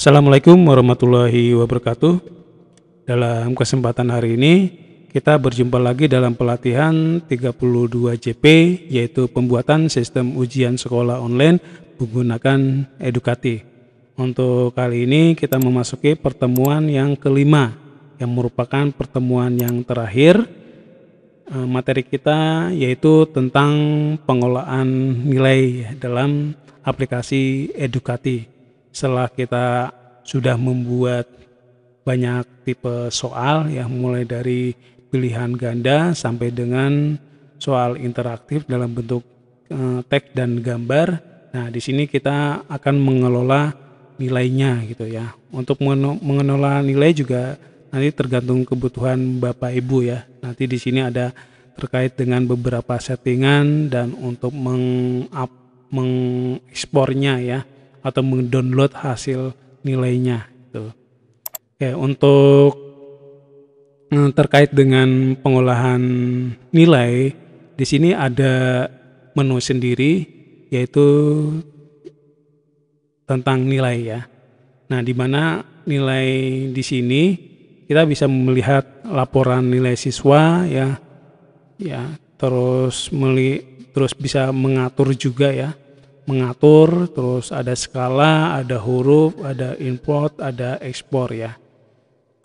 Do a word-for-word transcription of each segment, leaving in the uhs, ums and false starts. Assalamualaikum warahmatullahi wabarakatuh. Dalam kesempatan hari ini kita berjumpa lagi dalam pelatihan tiga puluh dua J P, yaitu pembuatan sistem ujian sekolah online menggunakan Edukati. Untuk kali ini kita memasuki pertemuan yang kelima, yang merupakan pertemuan yang terakhir. Materi kita yaitu tentang pengelolaan nilai dalam aplikasi Edukati. Setelah kita sudah membuat banyak tipe soal, ya, mulai dari pilihan ganda sampai dengan soal interaktif dalam bentuk e, teks dan gambar. Nah, di sini kita akan mengelola nilainya, gitu ya. Untuk mengelola nilai juga nanti tergantung kebutuhan Bapak Ibu, ya. Nanti di sini ada terkait dengan beberapa settingan dan untuk meng-up, mengekspornya, ya, atau mendownload hasil nilainya gitu. Oke, untuk terkait dengan pengolahan nilai, di sini ada menu sendiri yaitu tentang nilai, ya. Nah, di mana nilai di sini kita bisa melihat laporan nilai siswa, ya. Ya, terus meli terus bisa mengatur juga, ya. Mengatur, terus ada skala, ada huruf, ada import, ada ekspor, ya.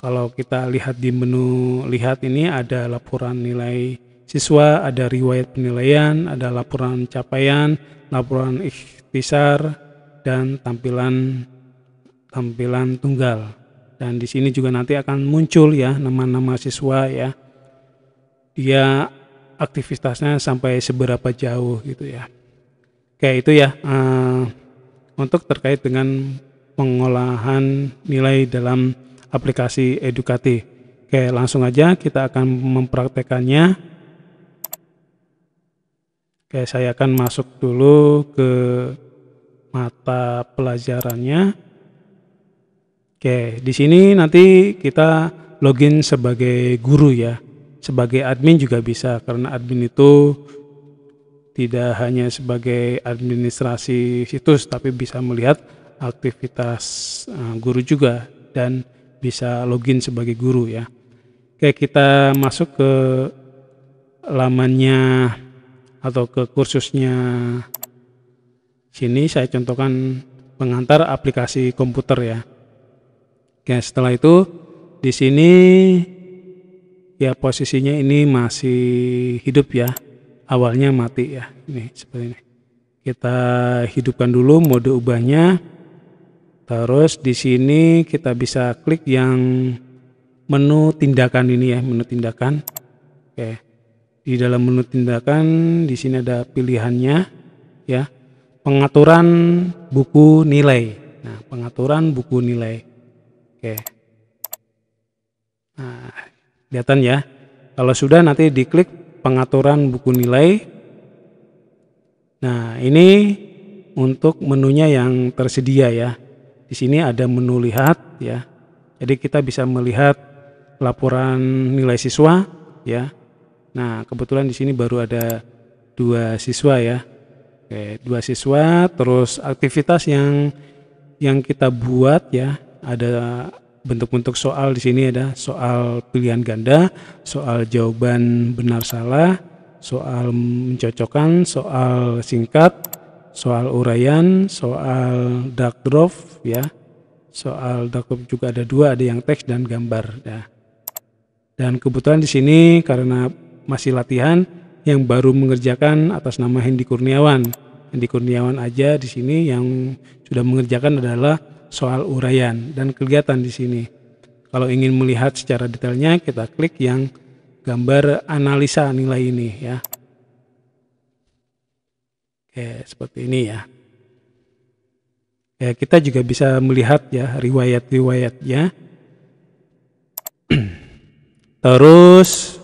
Kalau kita lihat di menu lihat ini ada laporan nilai siswa, ada riwayat penilaian, ada laporan capaian, laporan ikhtisar, dan tampilan tampilan tunggal. Dan di sini juga nanti akan muncul, ya, nama-nama siswa, ya. Dia aktivitasnya sampai seberapa jauh gitu, ya. Oke, itu ya uh, untuk terkait dengan pengolahan nilai dalam aplikasi Edukati. Oke, langsung aja kita akan mempraktekannya. Oke, saya akan masuk dulu ke mata pelajarannya. Oke, di sini nanti kita login sebagai guru, ya. Sebagai admin juga bisa, karena admin itu tidak hanya sebagai administrasi situs, tapi bisa melihat aktivitas guru juga dan bisa login sebagai guru, ya. Oke, kita masuk ke lamannya atau ke kursusnya. Sini saya contohkan pengantar aplikasi komputer, ya. Oke, setelah itu di sini ya posisinya ini masih hidup, ya. Awalnya mati, ya. Ini seperti ini. Kita hidupkan dulu mode ubahnya. Terus di sini kita bisa klik yang menu tindakan ini, ya, menu tindakan. Oke. Di dalam menu tindakan di sini ada pilihannya, ya. Pengaturan buku nilai. Nah, pengaturan buku nilai. Oke. Nah, kelihatan, ya. Kalau sudah nanti diklik pengaturan buku nilai. Nah, ini untuk menunya yang tersedia, ya. Di sini ada menu lihat, ya. Jadi kita bisa melihat laporan nilai siswa, ya. Nah, kebetulan di sini baru ada dua siswa, ya. Oke, dua siswa. Terus aktivitas yang yang kita buat, ya. Ada bentuk-bentuk soal di sini, ada soal pilihan ganda, soal jawaban benar salah, soal mencocokkan, soal singkat, soal uraian, soal dark draft, ya. Soal dark draft juga ada dua, ada yang teks dan gambar, ya. Dan kebetulan di sini karena masih latihan, yang baru mengerjakan atas nama Hendi Kurniawan. Hendi Kurniawan aja di sini, yang sudah mengerjakan adalah soal uraian dan kelihatan di sini. Kalau ingin melihat secara detailnya, kita klik yang gambar analisa nilai ini, ya. Oke, seperti ini, ya. Ya, kita juga bisa melihat, ya, riwayat-riwayatnya. Terus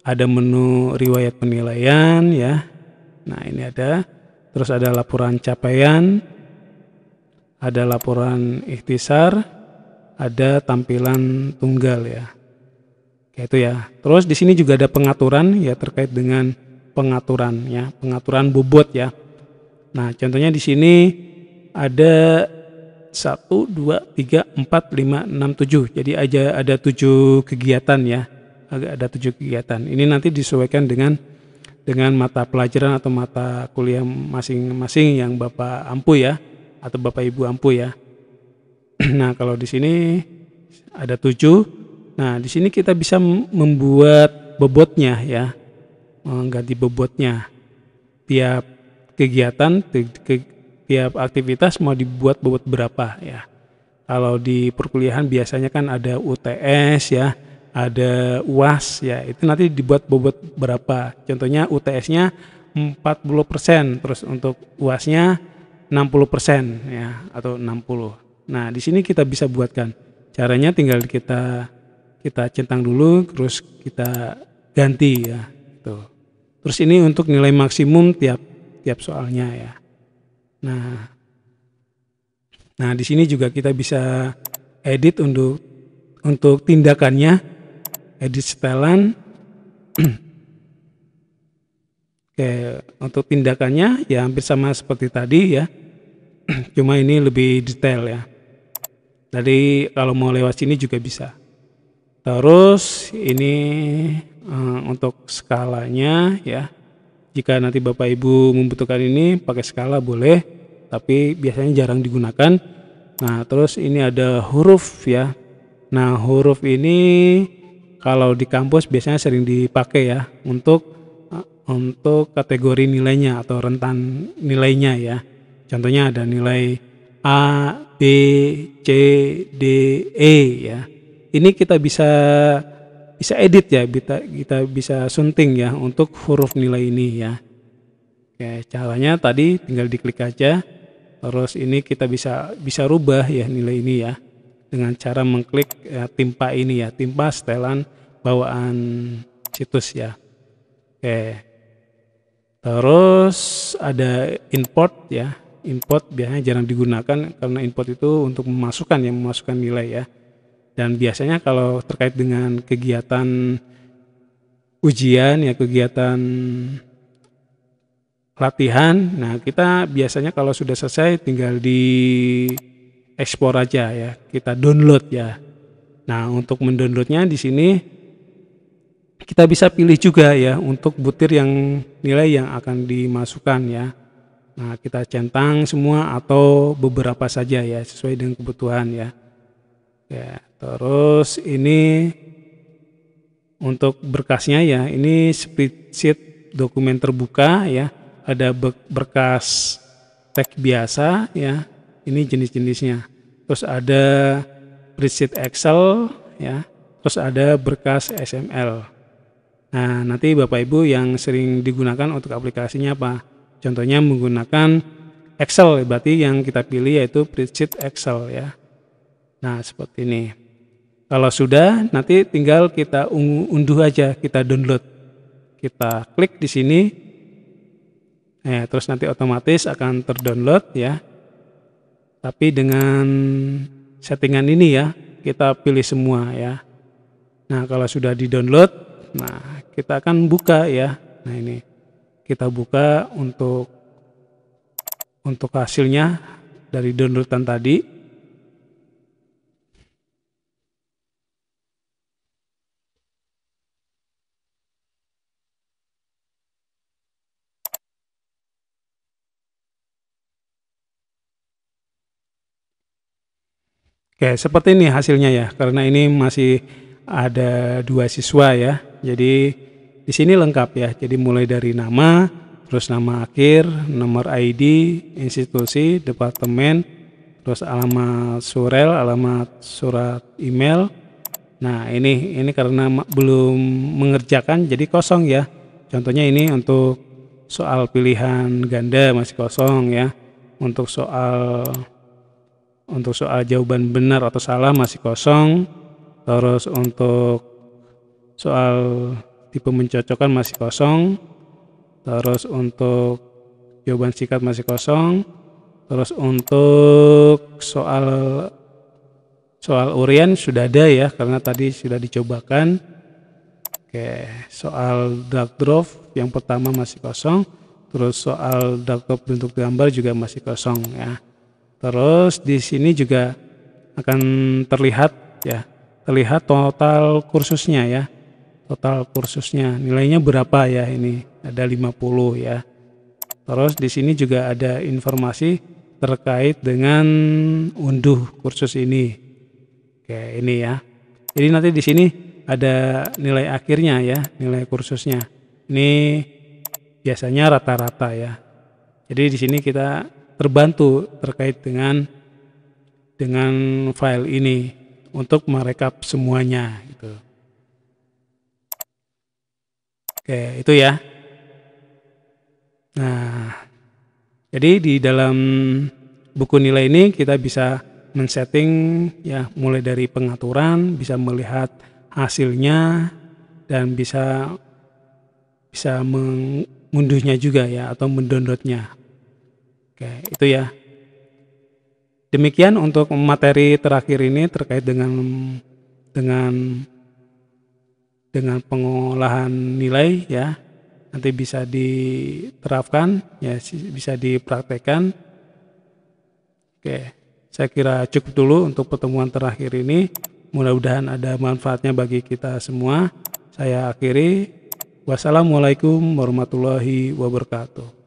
ada menu riwayat penilaian, ya. Nah, ini ada. Terus ada laporan capaian, ada laporan ikhtisar, ada tampilan tunggal, ya. Kayak itu, ya. Terus di sini juga ada pengaturan, ya, terkait dengan pengaturan, ya, pengaturan bobot, ya. Nah, contohnya di sini ada satu, dua, tiga, empat, lima, enam, tujuh. Jadi aja ada tujuh kegiatan ya. Agak ada tujuh kegiatan. Ini nanti disesuaikan dengan dengan mata pelajaran atau mata kuliah masing-masing yang Bapak ampu ya, atau Bapak Ibu ampu ya. Nah, kalau di sini ada tujuh. Nah, di sini kita bisa membuat bobotnya ya. Mengganti bobotnya. Tiap kegiatan, tiap aktivitas mau dibuat bobot berapa ya. Kalau di perkuliahan biasanya kan ada U T S ya, ada U A S ya, itu nanti dibuat bobot berapa. Contohnya U T S-nya empat puluh persen, terus untuk U A S-nya enam puluh persen ya, atau enam puluh. Nah, di sini kita bisa buatkan. Caranya tinggal kita kita centang dulu, terus kita ganti ya. Tuh. Terus ini untuk nilai maksimum tiap tiap soalnya ya. Nah, nah di sini juga kita bisa edit untuk untuk tindakannya, edit setelan. Oke, untuk tindakannya ya hampir sama seperti tadi ya. Cuma ini lebih detail ya. Jadi kalau mau lewat sini juga bisa. Terus ini um, untuk skalanya ya. Jika nanti Bapak Ibu membutuhkan ini pakai skala boleh, tapi biasanya jarang digunakan. Nah, terus ini ada huruf ya. Nah, huruf ini kalau di kampus biasanya sering dipakai ya untuk untuk kategori nilainya atau rentan nilainya ya. Contohnya ada nilai A, B, C, D, E ya. Ini kita bisa bisa edit ya, kita kita bisa sunting ya untuk huruf nilai ini ya. Oke, caranya tadi tinggal diklik aja. Terus ini kita bisa bisa rubah ya nilai ini ya dengan cara mengklik ya, timpa ini ya, timpa setelan bawaan situs ya. Oke. Terus ada import ya. Import biasanya jarang digunakan karena import itu untuk memasukkan yang memasukkan nilai ya. Dan biasanya kalau terkait dengan kegiatan ujian ya, kegiatan latihan, nah kita biasanya kalau sudah selesai tinggal di ekspor aja ya, kita download ya. Nah, untuk mendownloadnya di sini kita bisa pilih juga ya untuk butir yang nilai yang akan dimasukkan ya. Nah, kita centang semua atau beberapa saja ya, sesuai dengan kebutuhan ya. Ya, terus ini untuk berkasnya ya, ini spreadsheet dokumen terbuka ya, ada berkas teks biasa ya, ini jenis-jenisnya. Terus ada spreadsheet Excel ya, terus ada berkas S M L. Nah, nanti Bapak Ibu yang sering digunakan untuk aplikasinya apa? Contohnya menggunakan Excel, berarti yang kita pilih yaitu spreadsheet Excel ya. Nah, seperti ini. Kalau sudah, nanti tinggal kita unduh aja, kita download. Kita klik di sini. Nah, terus nanti otomatis akan terdownload ya. Tapi dengan settingan ini ya, kita pilih semua ya. Nah, kalau sudah di-download, nah kita akan buka ya. Nah, ini kita buka untuk untuk hasilnya dari downloadan tadi. Oke, seperti ini hasilnya ya, karena ini masih ada dua siswa ya, jadi di sini lengkap ya. Jadi mulai dari nama, terus nama akhir, nomor I D, institusi, departemen, terus alamat surel, alamat surat email. Nah, ini ini karena belum mengerjakan jadi kosong ya. Contohnya ini untuk soal pilihan ganda masih kosong ya. Untuk soal untuk soal jawaban benar atau salah masih kosong. Terus untuk soal tipe mencocokkan masih kosong, terus untuk jawaban singkat masih kosong, terus untuk soal soal urian sudah ada ya karena tadi sudah dicobakan. Oke, soal dark draft yang pertama masih kosong, terus soal dark draft bentuk gambar juga masih kosong ya. Terus di sini juga akan terlihat ya, terlihat total kursusnya ya. Total kursusnya nilainya berapa ya, ini ada lima puluh ya. Terus di sini juga ada informasi terkait dengan unduh kursus ini. Oke, ini ya. Jadi nanti di sini ada nilai akhirnya ya, nilai kursusnya. Ini biasanya rata-rata ya. Jadi di sini kita terbantu terkait dengan dengan file ini untuk merekap semuanya gitu. Oke, itu ya. Nah, jadi di dalam buku nilai ini kita bisa men-setting ya, mulai dari pengaturan, bisa melihat hasilnya dan bisa bisa mengunduhnya juga ya, atau mendownloadnya. Oke, itu ya. Demikian untuk materi terakhir ini terkait dengan dengan dengan pengolahan nilai ya. Nanti bisa diterapkan ya, bisa dipraktekkan. Oke, saya kira cukup dulu untuk pertemuan terakhir ini. Mudah-mudahan ada manfaatnya bagi kita semua. Saya akhiri. Wassalamualaikum warahmatullahi wabarakatuh.